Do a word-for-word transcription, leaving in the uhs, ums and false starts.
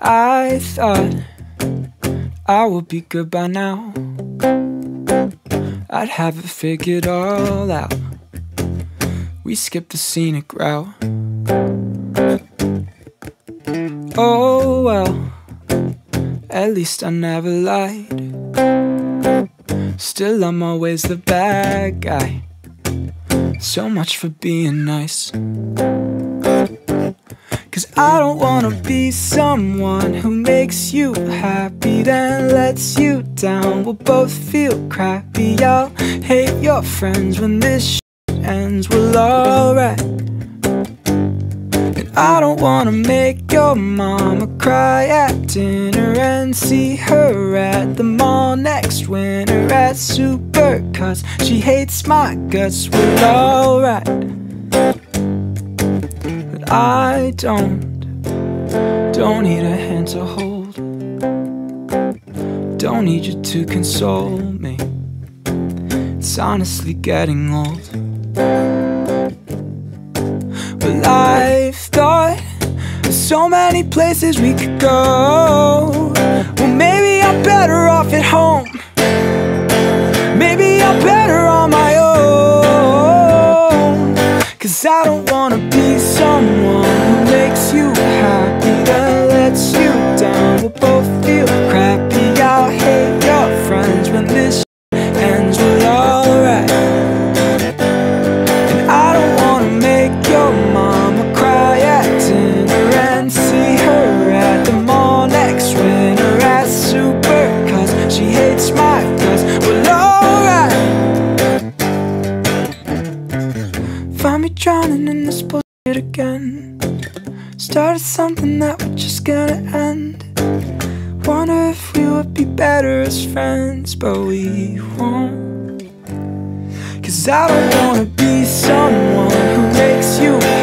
I thought I would be good by now, I'd have it figured all out. We skipped the scenic route. Oh well, at least I never lied. Still I'm always the bad guy. So much for being nice. Cause I don't wanna be someone who makes you happy then lets you down. We'll both feel crappy. I'll hate your friends when this shit ends. We'll alright. And I don't wanna make your mama cry at dinner and see her at the mall next winter at Supercuts. She hates my guts. We're alright. I don't, don't need a hand to hold. Don't need you to console me. It's honestly getting old. But I've thought of so many places we could go. Well, maybe I'm better off at home. Maybe I'm better on my own. Cause I don't wanna be someone who makes you happy then lets you down. We'll both feel crappy. I'll hate your friends when this ends. We're alright. And I don't wanna make your mama cry at dinner and see her at the mall next winter at Supercuts. She hates my guts. We're alright. Find me drowning in this bullshit again. Started something that we're just gonna end. Wonder if we would be better as friends, but we won't. Cause I don't wanna be someone who makes you